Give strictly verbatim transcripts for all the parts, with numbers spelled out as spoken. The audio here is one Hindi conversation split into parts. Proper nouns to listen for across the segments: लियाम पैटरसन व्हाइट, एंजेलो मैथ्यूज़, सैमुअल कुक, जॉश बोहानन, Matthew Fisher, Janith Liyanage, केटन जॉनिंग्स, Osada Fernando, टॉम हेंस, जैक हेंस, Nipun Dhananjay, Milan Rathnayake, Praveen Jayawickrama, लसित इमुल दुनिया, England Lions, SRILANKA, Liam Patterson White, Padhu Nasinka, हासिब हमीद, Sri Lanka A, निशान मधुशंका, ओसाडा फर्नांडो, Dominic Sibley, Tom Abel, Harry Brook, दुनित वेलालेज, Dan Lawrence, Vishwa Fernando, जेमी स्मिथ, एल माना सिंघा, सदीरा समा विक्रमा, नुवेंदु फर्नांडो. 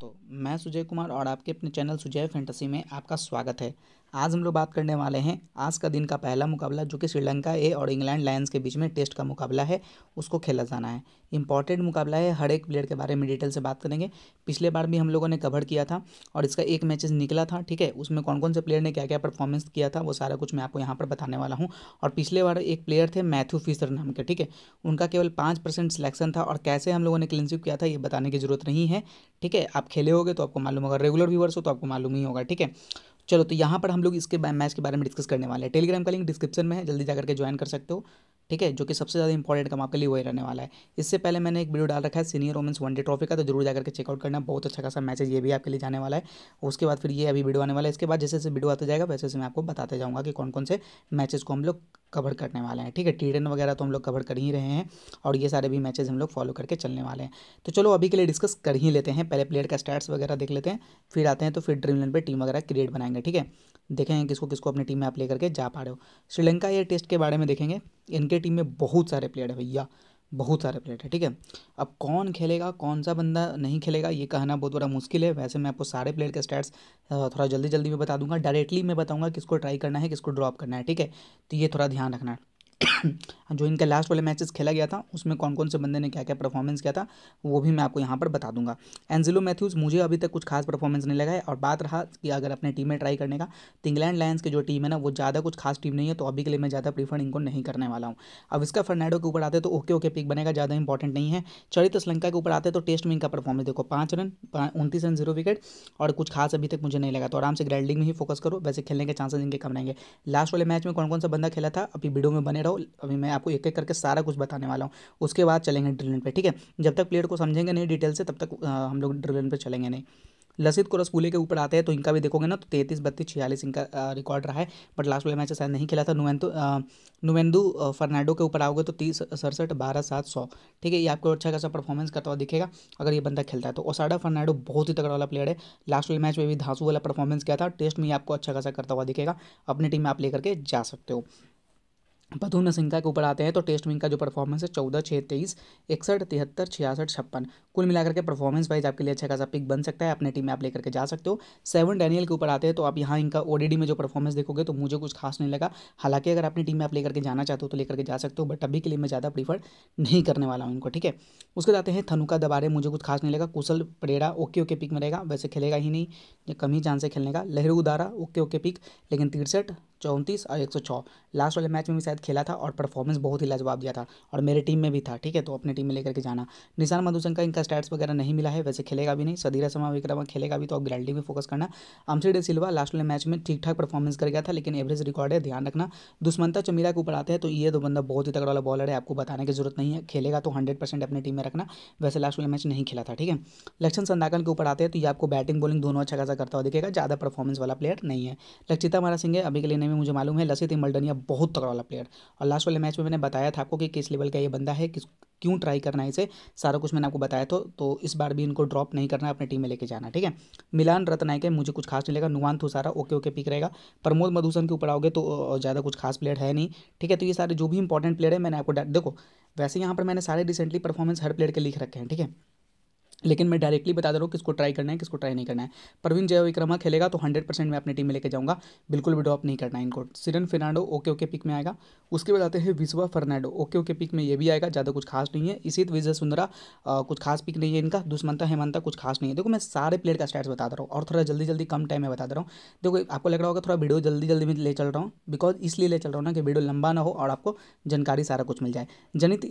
तो मैं सुजय कुमार और आपके अपने चैनल सुजय फैंटेसी में आपका स्वागत है। आज हम लोग बात करने वाले हैं आज का दिन का पहला मुकाबला जो कि श्रीलंका ए और इंग्लैंड लायंस के बीच में टेस्ट का मुकाबला है, उसको खेला जाना है। इंपॉर्टेंट मुकाबला है, हर एक प्लेयर के बारे में डिटेल से बात करेंगे। पिछले बार भी हम लोगों ने कवर किया था और इसका एक मैचेस निकला था, ठीक है। उसमें कौन कौन से प्लेयर ने क्या क्या परफॉर्मेंस किया था वो सारा कुछ मैं आपको यहाँ पर बताने वाला हूँ। और पिछले बार एक प्लेयर थे मैथ्यू फिशर नाम के, ठीक है, उनका केवल पाँच परसेंट सिलेक्शन था और कैसे हम लोगों ने क्लीन स्वीप किया था ये बताने की जरूरत नहीं है, ठीक है। आप खेले होगे तो आपको मालूम होगा, रेगुलर व्यूअर्स हो तो आपको मालूम ही होगा, ठीक है। चलो तो यहाँ पर हम लोग इसके मैच के बारे में डिस्कस करने वाले हैं। टेलीग्राम का लिंक डिस्क्रिप्शन में है, जल्दी जाकर के ज्वाइन कर सकते हो, ठीक है, जो कि सबसे ज़्यादा इंपॉर्टेंट काम आपके लिए वही रहने वाला है। इससे पहले मैंने एक वीडियो डाल रखा है senior women's one day trophy का, तो जरूर जाकर के चेकआउट करना, बहुत अच्छा खासा मैच है, ये भी आपके लिए जाने वाला है। उसके बाद फिर ये अभी वीडियो आने वाला है, इसके बाद जैसे जैसे वीडियो आता जाएगा वैसे वैसे मैं आपको बताते जाऊँगा कि कौन कौन से मैचेस को हम लोग कवर करने वाले हैं, ठीक है। टी टेन वगैरह तो हम लोग कवर कर ही रहे हैं और ये सारे भी मैचेस हम लोग फॉलो करके चलने वाले हैं। तो चलो अभी के लिए डिस्कस कर ही लेते हैं, पहले प्लेयर का स्टैट्स वगैरह देख लेते हैं, फिर आते हैं तो फिर ड्रीम इलेवन पे टीम वगैरह क्रिएट बनाएंगे, ठीक है। देखेंगे किसको किसको अपनी टीम में आप ले करके जा पा रहे हो। श्रीलंका ये टेस्ट के बारे में देखेंगे, इनके टीम में बहुत सारे प्लेयर है भैया, बहुत सारे प्लेयर है, ठीक है। अब कौन खेलेगा कौन सा बंदा नहीं खेलेगा ये कहना बहुत बड़ा मुश्किल है। वैसे मैं आपको सारे प्लेयर के स्टैट्स थोड़ा जल्दी जल्दी में बता दूंगा, डायरेक्टली मैं बताऊंगा किसको ट्राई करना है किसको ड्रॉप करना है, ठीक है। तो ये थोड़ा ध्यान रखना है। जो इनका लास्ट वाले मैचेस खेला गया था उसमें कौन कौन से बंदे ने क्या क्या परफॉर्मेंस किया था वो भी मैं आपको यहाँ पर बता दूंगा। एंजेलो मैथ्यूज़ मुझे अभी तक कुछ खास परफॉर्मेंस नहीं लगा है। और बात रहा कि अगर अपने टीम में ट्राई करने का, तो इंग्लैंड लायंस की जो टीम है ना वो ज़्यादा कुछ खास टीम नहीं है, तो अभी के लिए मैं ज़्यादा प्रीफर इनको नहीं करने वाला हूँ। अब इसका फर्नाडो के ऊपर आते तो ओके ओके पिक बनेगा, ज़्यादा इंपॉर्टेंट नहीं है। चरित श्रीलंका के ऊपर आते तो टेस्ट में इनका परफॉर्मेंस देखो, पाँच रन उनतीस रन जीरो विकेट और कुछ खास अभी तक मुझे नहीं लगा, तो आराम से ग्राइंडिंग में ही फोकस करो, वैसे खेलने के चांसेस इनके कम रहेंगे। लास्ट वाले मैच में कौन कौन सा बंदा खेला था अभी वीडियो में बने, अभी मैं आपको एक एक करके सारा कुछ बताने वाला हूँ, उसके बाद चलेंगे ड्रिलन पे, ठीक है। जब तक प्लेयर को समझेंगे नहीं डिटेल से तब तक आ, हम लोग ड्रिलन पे चलेंगे नहीं। लसित कोरसपुले के ऊपर आते हैं तो इनका भी देखोगे ना तो तैंतीस बत्तीस छियालीस इनका रिकॉर्ड रहा है, बट लास्ट वाले मैच शायद नहीं खेला था। नुवेंदु नुवेंदु फर्नांडो के ऊपर आओगे तो तीस सड़सठ बारह सात सौ, ठीक है, ये आपको अच्छा खासा परफॉर्मेंस करता हुआ दिखेगा अगर ये बंदा खेलता है तो। ओसाडा फर्नांडो बहुत ही तगड़ा वाला प्लेयर है, लास्ट वाले मैच में भी धांसू वाला परफॉर्मेंस किया था, टेस्ट में आपको अच्छा खासा करता हुआ दिखेगा, अपनी टीम में आप लेकर के जा सकते हो। पधु नसिंका के ऊपर आते हैं तो टेस्ट में इनका जो परफॉर्मेंस है चौदह छः तेईस इकसठ तिहत्तर छियासठ छप्पन, कुल मिलाकर के परफॉर्मेंस वाइज आपके लिए अच्छा खासा पिक बन सकता है, अपने टीम में आप लेकर के जा सकते हो। सेवन डैनियल के ऊपर आते हैं तो आप यहाँ इनका ओडीडी में जो परफॉर्मेंस देखोगे तो मुझे कुछ खास नहीं लगा, हालांकि अगर अपनी टीम में आप लेकर के जाना चाहते हो तो लेकर के जा सकते हो, बट अभी के लिए मैं ज़्यादा प्रीफर नहीं करने वाला हूँ इनको, ठीक है। उसके जाते हैं थनुका दबारे, मुझे कुछ खास नहीं लगा। Kushal Perera okay okay pick मिलेगा, वैसे खेलेगा ही नहीं, ये कम ही चांस है खेलने का। Lahiru Udara okay okay pick, लेकिन तिरसठ चौंतीस और एक सौ छः लास्ट वाले मैच में भी शायद खेला था और परफॉर्मेंस बहुत ही लाजवाब दिया था और मेरे टीम में भी था, ठीक है, तो अपने टीम में लेकर के जाना। निशान मधुशंका इनका स्टैट्स वगैरह नहीं मिला है, वैसे खेलेगा भी नहीं। सदीर समा विक्रम खेलेगा भी तो आप ग्राइंडिंग में फोकस करना। अमशी डे सिल्वा लास्ट वाले मैच में ठीक ठाक परफॉर्मेंस कर गया था लेकिन एवरेज रिकॉर्ड है, ध्यान रखना। दुष्मंता चमीरा के ऊपर आते हैं तो ये दो बंदा बहुत ही तगड़ा वाला बॉलर है, आपको बताने की जरूरत नहीं है, खेलेगा तो हंड्रेड परसेंट अपने टीम में रखना, वैसे लास्ट वाला मैच नहीं खेला था, ठीक है। लक्षण संदाकन के ऊपर आते हैं तो ये आपको बैटिंग बॉलिंग दोनों अच्छा खासा करता हुआ दिखेगा, ज़्यादा परफॉर्मेंस वाला प्लेयर नहीं है। लक्षिता मारा सिंह अभी के लिए में मुझे मालूम है। लसित इमुल दुनिया बहुत तगड़ा वाला प्लेयर और लास्ट वाले मैच में मैंने बताया था आपको कि किस लेवल का ये बंदा है, किस क्यों ट्राई करना है, इसे सारा कुछ मैंने आपको बताया था, तो इस बार भी इनको ड्रॉप नहीं करना, अपनी टीम में लेके जाना, ठीक है। मिलान रत्नायके मुझे कुछ खास नहीं लगा। नुवानथ सारा ओके ओके पिक रहेगा। प्रमोद मधुसून के ऊपर आओगे तो ज़्यादा कुछ खास प्लेयर है नहीं, ठीक है। तो ये सारे जो भी इंपॉर्टेंट प्लेयर है मैंने आपको देखो, वैसे यहाँ पर मैंने सारे रिसेंटली परफॉर्मेंस हर प्लेयर के लिख रखे हैं, ठीक है, लेकिन मैं डायरेक्टली बता दे रहा हूँ किसको ट्राई करना है किसको ट्राई नहीं करना है। प्रवीण जयविक्रमा खेलेगा तो हंड्रेड परसेंट मैं अपनी टीम में लेके जाऊँगा, बिल्कुल भी ड्रॉप नहीं करना है इनको। Siran Fernando okay okay pick में आएगा। उसके बाद आते हैं विश्वा फर्नांडो ओके ओके पिक में ये भी आएगा, ज़्यादा कुछ खास नहीं है। इसी विजय सुंदरा कुछ खास पिक नहीं है इनका। दुष्मंता हेमंता कुछ खास नहीं है। देखो मैं सारे प्लेयर का स्टैट्स बता दे रहा हूँ और थोड़ा जल्दी जल्दी कम टाइम में बता दे रहा हूँ। देखो आपको लग रहा होगा थोड़ा वीडियो जल्दी जल्दी में ले चल रहा हूँ, बिकॉज इसलिए ले चल रहा हूँ ना कि वीडियो लंबा ना हो और आपको जानकारी सारा कुछ मिल जाए। जनित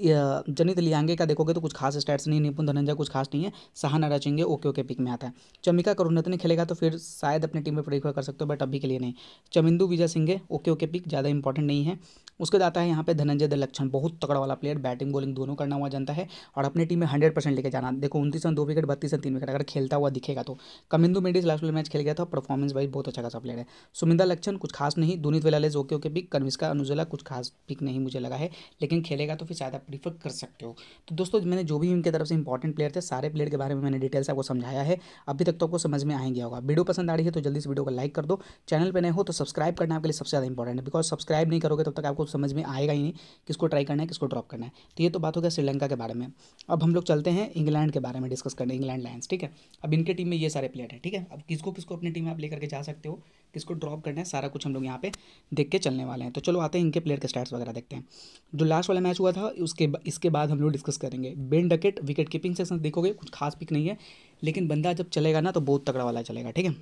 जनित लियांगे का देखोगे तो कुछ खास स्टैट्स नहीं। निपुण धनंजय कुछ खास नहीं है। Saha Narachinge okay okay pick में आता है। चमिका करुणरत्न खेलेगा तो फिर शायद अपने टीम में प्रेफर कर सकते हो, बट अभी के लिए नहीं। Chamindu Vijay Singh okay okay pick, ज़्यादा इंपॉर्टेंट नहीं है। उसके जाता है यहाँ पे धनंजय दलक्षण, बहुत तगड़ा वाला प्लेयर, बैटिंग बॉलिंग दोनों करना हुआ जानता है और अपनी टीम में हंड्रेड परसेंट लेके जाना। देखो उनतीस रन दो विकेट बत्तीस रन तीन विकेट अगर खेलता हुआ दिखेगा तो। कमिंदू मेडिस लास्ट मैच खेल गया था, परफॉर्मेंस वाइज बहुत अच्छा खासा प्लेयर है। सुमिंदा लक्षण कुछ खास नहीं। दुनित वेलालेज okay okay pick. कर्मिस्का अनुजला कुछ खास पिक नहीं मुझे लगा है, लेकिन खेलेगा तो फिर ज़्यादा प्रीफर कर सकते हो। तो दोस्तों मैंने जो भी उनकी तरफ से इंपॉर्टेंट प्लेयर थे सारे प्लेयर क्रिकेट के बारे में मैंने डिटेल से आपको समझाया है, अभी तक तो आपको समझ में आ गया होगा। वीडियो पसंद आ रही है तो जल्दी से वीडियो को लाइक कर दो, चैनल पर नए हो तो सब्सक्राइब करना आपके लिए सबसे ज़्यादा इंपॉर्टेंट है, बिकॉज सब्सक्राइब नहीं करोगे तब तक आपको समझ में आएगा ही नहीं किसको ट्राई करना है किसको ड्रॉप करना है। तो ये तो बात हो गया श्रीलंका के बारे में। अब हम लोग चलते हैं इंग्लैंड के बारे में डिस्कस करने, इंग्लैंड लायंस। ठीक है, अब इनके टीम में ये सारे प्लेयर हैं। ठीक है, अब किसको किसको अपनी टीम में आप लेकर के जा सकते हो, किसको ड्रॉप करना है, सारा कुछ हम लोग यहाँ पे देख के चलने वाले हैं। तो चलो आते हैं इनके प्लेयर के स्टैट्स वगैरह देखते हैं। जो लास्ट वाला मैच हुआ था उसके इसके बाद हम लोग डिस्कस करेंगे। Ben Duckett wicket keeping section देखोगे कुछ खास पिक नहीं है, लेकिन बंदा जब चलेगा ना तो बहुत तगड़ा वाला चलेगा। ठीक है,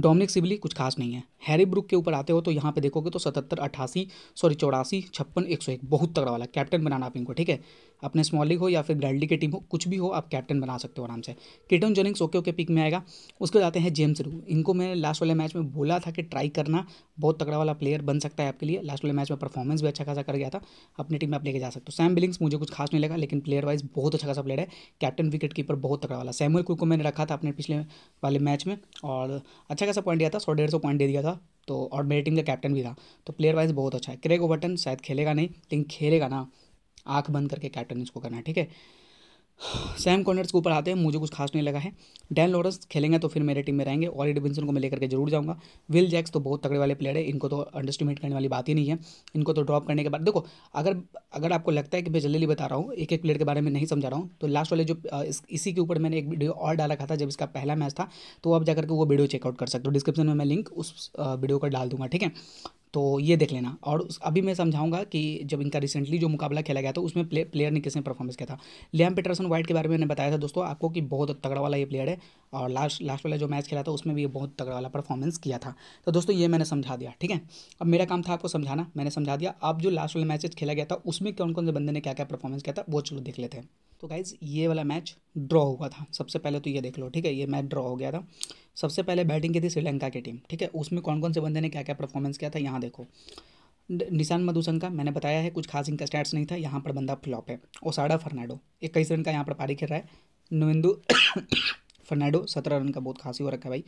डोमिनिक सिबली कुछ खास नहीं है। हैरी ब्रुक के ऊपर आते हो तो यहाँ पे देखोगे तो सतहत्तर अट्ठासी सॉरी चौरासी छप्पन एक सौ एक बहुत तगड़ा वाला कैप्टन बनाना आप इनको। ठीक है, अपने स्मॉल लीग हो या फिर ग्रैंड लीग की टीम हो, कुछ भी हो आप कैप्टन बना सकते हो आराम से। केटन जॉनिंग्स okay okay pick में आएगा। उसके बाद आते हैं जेम्स रू, इनको मैंने लास्ट वाले मैच में बोला था कि ट्राई करना, बहुत तगड़ा वाला प्लेयर बन सकता है आपके लिए। लास्ट वाले मैच में परफॉर्मेंस भी अच्छा खासा कर गया था, अपनी टीम में आप लेके जा सकते हो। सैम बिलिंग्स मुझे कुछ खास नहीं लगा, लेकिन प्लेयर वाइज बहुत अच्छा खासा प्लेयर है, कैप्टन विकेट कीपर बहुत तगड़ा वाला। सैमुअल कुक को मैंने रखा था अपने पिछले वाले मैच में और अच्छा खासा पॉइंट दिया था, सौ डेढ़ सौ पॉइंट दे दिया था, तो और मेरी टीम का कैप्टन भी था, तो प्लेयर वाइज बहुत अच्छा है। क्रेग ओबर्टन शायद खेलेगा नहीं, लेकिन खेलेगा ना, आंख बंद करके कैप्टन इसको करना है। ठीक है, सैम कॉर्नर्स के ऊपर आते हैं, मुझे कुछ खास नहीं लगा है। डैन लॉरेंस खेलेंगे तो फिर मेरे टीम में रहेंगे, ऑली रॉबिन्सन को मैं लेकर के जरूर जाऊंगा। विल जैक्स तो बहुत तगड़े वाले प्लेयर है, इनको तो अंडरस्टिमेट करने वाली बात ही नहीं है। इनको तो ड्रॉप करने के बाद देखो, अगर अगर आपको लगता है कि मैं जल्दी बता रहा हूँ, एक एक प्लेयर के बारे में नहीं समझा रहा हूँ, तो लास्ट वाले जो इस, इसी के ऊपर मैंने एक वीडियो और डाल रखा था जब इसका पहला मैच था, तो आप जाकर के वो वीडियो चेकआउट कर सकते हो। डिस्क्रिप्शन में मैं लिंक उस वीडियो का डाल दूँगा। ठीक है, तो ये देख लेना। और अभी मैं समझाऊंगा कि जब इनका रिसेंटली जो मुकाबला खेला गया था उसमें प्ले, प्लेयर ने किसने परफॉर्मेंस किया था। लियाम पैटरसन व्हाइट के बारे में मैंने बताया था दोस्तों आपको कि बहुत तगड़ा वाला ये प्लेयर है, और लास्ट लास्ट वाला जो मैच खेला था उसमें भी ये बहुत तगड़ा वाला परफॉर्मेंस किया था। तो दोस्तों ये मैंने समझा दिया। ठीक है, अब मेरा काम था आपको समझाना, मैंने समझा दिया। अब जो लास्ट वाला मैच खेला गया था उसमें कौन कौन से बंदे ने क्या क्या परफॉर्मेंस किया था वो चलो देख लेते हैं। तो गाइज ये वाला मैच ड्रॉ हुआ था, सबसे पहले तो ये देख लो। ठीक है, ये मैच ड्रॉ हो गया था। सबसे पहले बैटिंग की थी श्रीलंका की टीम। ठीक है, उसमें कौन कौन से बंदे ने क्या क्या परफॉर्मेंस किया था यहाँ देखो। निशान मधुशंका मैंने बताया है कुछ खास इनका स्टैट्स नहीं था, यहाँ पर बंदा फ्लॉप है। ओसाडा फर्नांडो इक्कीस रन का यहाँ पर पारी खेल रहा है। नुवेंदु फर्नांडो सत्रह रन का बहुत खास ही हो रखा है भाई,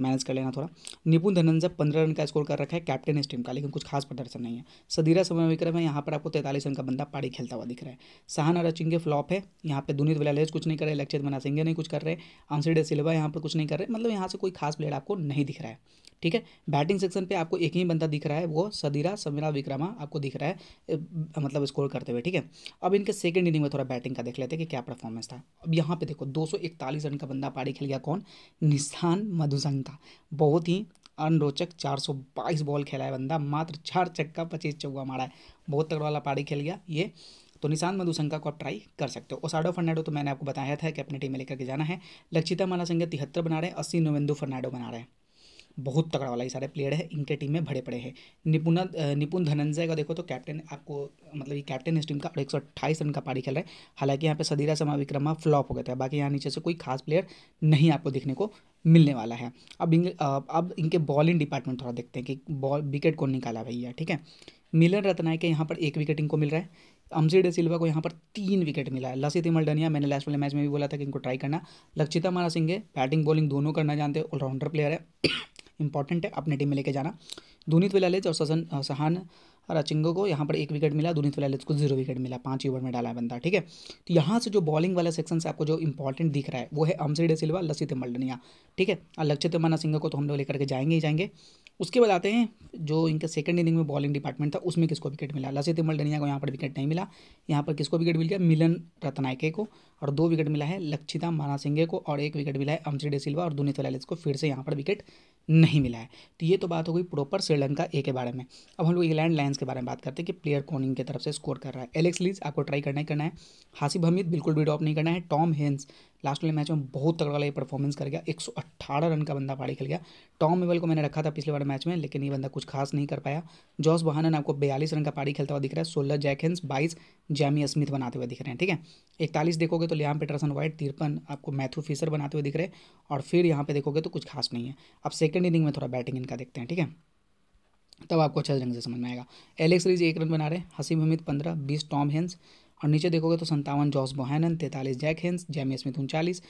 मैनेज कर लेना थोड़ा। निपुण धनंजय पंद्रह रन का स्कोर कर रखा है, कैप्टन इस टीम का, लेकिन कुछ खास प्रदर्शन नहीं है। सदीरा समा विक्रम है, यहाँ पर आपको तैंतालीस रन का बंदा पारी खेलता हुआ दिख रहा है। साहा नरचिंगे फ्लॉप है, यहाँ पे दुनित विलालेज कुछ नहीं कर रहे, लक्षित मरा सिंह नहीं कुछ कर रहे, अंशी डे सिल्वा यहाँ पर कुछ नहीं कर रहे, मतलब यहाँ से कोई खास प्लेयर आपको नहीं दिख रहा है। ठीक है, बैटिंग सेक्शन पे आपको एक ही बंदा दिख रहा है, वो सदीरा समीरा विक्रमा आपको दिख रहा है, मतलब स्कोर करते हुए। ठीक है, अब इनके सेकंड इनिंग में थोड़ा बैटिंग का देख लेते हैं कि क्या परफॉर्मेंस था। अब यहाँ पे देखो दो सौ इकतालीस रन का बंदा पारी खेल गया, कौन? निशान मधुशंका। बहुत ही अनरोचक चार सौ बाईस बॉल खेला है बंदा, मात्र चार चक्का पच्चीस चौका मारा है, बहुत तगड़ा वाला पारी खेल गया ये। तो निशान मधुशंका को आप ट्राई कर सकते हो। ओसाडो फर्नांडो तो मैंने आपको बताया था कि अपनी टीम में लेकर के जाना है। लक्षिता मारा सिंह तिहत्तर बना रहे हैं, अस्सी नोवेंदो फर्नांडो बना रहे हैं, बहुत तगड़ा वाला ये सारे प्लेयर है, इनके टीम में भरे पड़े हैं। निपुण निपुण धनंजय का देखो तो कैप्टन आपको, मतलब ये कैप्टन इस टीम का, और एक सौ अट्ठाईस रन का पारी खेल रहा है। हालांकि यहाँ पे सदीरा समा विक्रमा फ्लॉप हो गया था, बाकी यहाँ नीचे से कोई खास प्लेयर नहीं आपको देखने को मिलने वाला है। अब इंग, अब इनके बॉलिंग डिपार्टमेंट थोड़ा देखते हैं कि बॉल विकेट कौन निकाला भैया। ठीक है, मिलन रत्नायके यहाँ पर एक विकेट इनको मिल रहा है। अमशी डे सिल्वा को यहाँ पर तीन विकेट मिला है। लसित इमुल डुनिया मैंने लास्ट वाले मैच में भी बोला था कि इनको ट्राई करना। लक्षिता मारा सिंह बैटिंग बॉलिंग दोनों करना जानते हैं, ऑलराउंडर प्लेयर है, इंपॉर्टेंट है, अपने टीम में लेके जाना। दुनित विलालेज और ससन सहान रचिंगो को यहाँ पर एक विकेट मिला, दुनित विलालेज को जीरो विकेट मिला, पाँच ओवर में डाला है बंदा। ठीक है, तो यहाँ से जो बॉलिंग वाला सेक्शन से आपको जो इंपॉर्टेंट दिख रहा है वो है अमशी डे सिल्वा, लसित इमुल डुनिया। ठीक है, और लक्षित मारा सिंह को तो हम लोग लेकर के जाएंगे ही जाएंगे। उसके बाद आते हैं जो इनका सेकंड इनिंग में बॉलिंग डिपार्टमेंट था, उसमें किसको विकेट मिला? लसित इमुल डुनिया को यहाँ पर विकेट नहीं मिला, यहाँ पर किसको विकेट मिल गया? मिलन रत्नायके को, और दो विकेट मिला है लक्षिता मारा सिंह को, और एक विकेट मिला है अमशी डे सिल्वा और दुनित विलालेज को, फिर से यहाँ पर विकेट नहीं मिला है। तो ये तो बात हो गई प्रॉपर श्रीलंका ए के बारे में। अब हम लोग इंग्लैंड लायंस के बारे में बात करते हैं कि प्लेयर कौन इनके तरफ से स्कोर कर रहा है। एलेक्स लीज आपको ट्राई करना ही करना है। हासिब हमीद बिल्कुल भी ड्रॉप नहीं करना है। टॉम हेंस लास्ट वाले मैच में बहुत तगड़ा वाला ये परफॉर्मेंस कर गया, एक सौ अठारह रन का बंदा पारी खेल गया। टॉम एबल को मैंने रखा था पिछले वाले मैच में, लेकिन ये बंदा कुछ खास नहीं कर पाया। जॉश बोहानन आपको बयालीस रन का पारी खेलता हुआ दिख रहा है। सोलह जैक हेंस, बाईस जेमी स्मिथ बनाते हुए दिख रहे हैं। ठीक है, इकतालीस देखोगे तो लियाम पैटरसन वाइट, तिरपन आपको मैथ्यू फिशर बनाते हुए दिख रहे हैं, और फिर यहाँ पे देखोगे तो कुछ खास नहीं है। अब सेकंड इनिंग में थोड़ा बैटिंग इनका देखते हैं, ठीक है, तब आपको अच्छे ढंग से समझ में आएगा। एलेक्स लीज एक रन बना रहे, हसीब हमीद पंद्रह, बीस टॉम हेंस, और नीचे देखोगे तो सत्तावन जॉश बोहानन, तैंतालीस जैक हेंस, जेमी स्मिथ उनचालीस,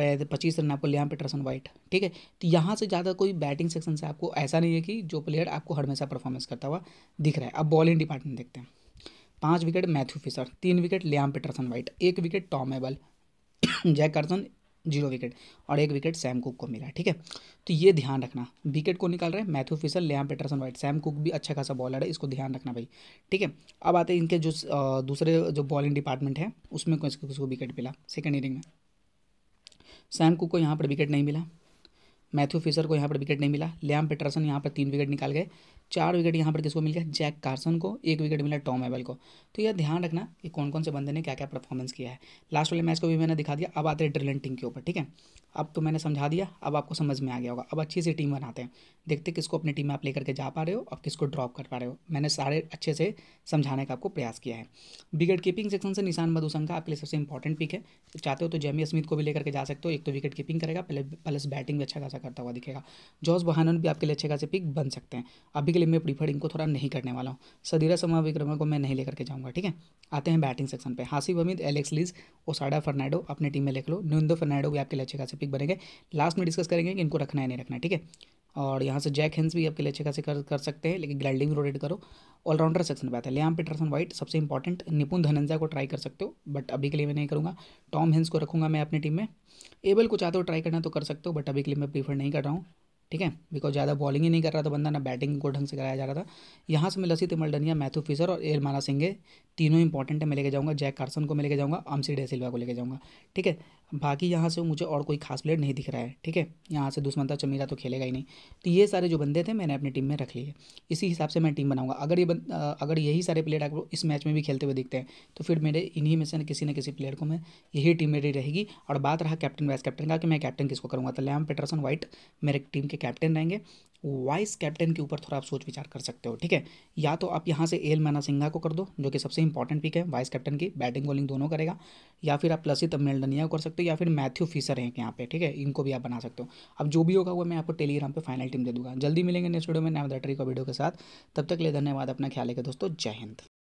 पच्चीस रन आपको लियाम पैटरसन वाइट। ठीक है, तो यहाँ से ज़्यादा कोई बैटिंग सेक्शन से आपको ऐसा नहीं है कि जो प्लेयर आपको हमेशा परफॉर्मेंस करता हुआ दिख रहा है। अब बॉलिंग डिपार्टमेंट देखते हैं। पाँच विकेट मैथ्यू फिशर, तीन विकेट लियाम पैटरसन वाइट, एक wicket Tom Abell Jack Carson zero wicket और एक विकेट सैम कुक को मिला। ठीक है, तो ये ध्यान रखना, विकेट को निकाल रहे हैं Matthew Fisher, Liam Patterson White, Sam Cook भी अच्छा खासा बॉलर है, इसको ध्यान रखना भाई। ठीक है, अब आते हैं इनके जो दूसरे जो बॉलिंग डिपार्टमेंट है उसमें किसको किसको विकेट मिला सेकेंड इनिंग में। सैम कुक को यहाँ पर विकेट नहीं मिला, मैथ्यू फिशर को यहाँ पर विकेट नहीं मिला, लियाम पैटरसन यहाँ पर तीन विकेट निकाल गए, चार विकेट यहाँ पर किसको मिल गया, जैक कार्सन को, एक विकेट मिला टॉम एबल को। तो यह ध्यान रखना कि कौन कौन से बंदे ने क्या क्या परफॉर्मेंस किया है। लास्ट वाले मैच को भी मैंने दिखा दिया। अब आते हैं ड्रिलिंग टीम के ऊपर। ठीक है, अब तो मैंने समझा दिया, अब आपको समझ में आ गया होगा। अब अच्छी सी टीम बनाते हैं, देखते किसको अपनी टीम में आप लेकर के जा पा रहे हो और किसको ड्रॉप कर पा रहे हो। मैंने सारे अच्छे से समझाने का आपको प्रयास किया है। विकेट कीपिंग सेक्शन से निशान मधुशंका आपके लिए सबसे इंपॉर्टेंट पिक है, चाहते हो तो जेमी स्मिथ को भी लेकर के जा सकते हो, एक तो विकेट कीपिंग करेगा प्लस बैटिंग भी अच्छा खासा करता हुआ दिखेगा। जॉश बोहानन भी आपके लिए अच्छे खासे पिक बन सकते हैं, अभी के लिए मैं प्रीफर इनको थोड़ा नहीं करने वाला हूँ। सदीर समा विक्रम को मैं नहीं लेकर के जाऊँगा। ठीक है, आते हैं बैटिंग सेक्शन पे। हासिब हमीद, एलेक्स लीज, ओसाडा फर्नांडो अपनी टीम में लेकर लो, नुंदो फर्नांडो भी आपके लिए अच्छे खासे पिक बनेंगे। लास्ट में डिस्कस करेंगे कि इनको रखना है नहीं रखना। ठीक है, और यहाँ से जैक हेंस भी आपके लिए अच्छे खासे कर कर सकते हैं, लेकिन ग्लाइडिंग रोटेट करो। ऑलराउंडर सेक्शन पे आता है लियाम पैटरसन वाइट सबसे इंपॉर्टेंट, निपुन धनंजय को ट्राई कर सकते हो बट अभी के लिए मैं नहीं करूँगा। टॉम हेंस को रखूँगा मैं अपनी टीम में। एबल को चाहते हो ट्राई करना तो कर सकते हो बट अभी के लिए मैं प्रीफर नहीं कर रहा हूँ। ठीक है, बिकॉज ज़्यादा बॉलिंग ही नहीं कर रहा था बंदा, ना बैटिंग को ढंग से कराया जा रहा था। यहाँ से मैं लसित इमुल दुनिया, मैथ्यू फिशर और मारा सिंह तीनों इंपॉर्टेंट है मैं लेके जाऊँगा। जैक कार्सन को मैं लेके जाऊँगा, अम्शी डे सिल्वा को लेके जाऊँगा। ठीक है, बाकी यहाँ से मुझे और कोई खास प्लेयर नहीं दिख रहा है। ठीक है, यहाँ से दुष्मंता चमीरा तो खेलेगा ही नहीं। तो ये सारे जो बंदे थे मैंने अपनी टीम में रख लिए, इसी हिसाब से मैं टीम बनाऊँगा। अगर ये बंद अगर यही सारे प्लेयर आपको इस मैच में भी खेलते हुए दिखते हैं तो फिर मेरे इन्हीं में से किसी न किसी प्लेयर को मैं यही टीम मेरी रहेगी। और बात रहा कैप्टन वाइस कैप्टन का कि मैं कैप्टन किसको करूँगा, तो लियाम पैटरसन वाइट मेरे टीम के कैप्टन रहेंगे। वाइस कैप्टन के ऊपर थोड़ा आप सोच विचार कर सकते हो। ठीक है, या तो आप यहाँ से एल माना सिंघा को कर दो जो कि सबसे इंपॉर्टेंट पिक है वाइस कैप्टन की, बैटिंग बॉलिंग दोनों करेगा, या फिर आप लसित इमुल दुनिया को कर सकते हो, या फिर मैथ्यू फिशर हैं यहाँ पे। ठीक है, इनको भी आप बना सकते हो। अब जो भी होगा वो मैं आपको टेलीग्राम पर फाइनल टीम दे दूँगा। जल्दी मिलेंगे नेक्स्ट वीडियो में नया बैटरी का वीडियो के साथ, तब तक ले धन्यवाद, अपना ख्याल रखिए दोस्तों, जय हिंद।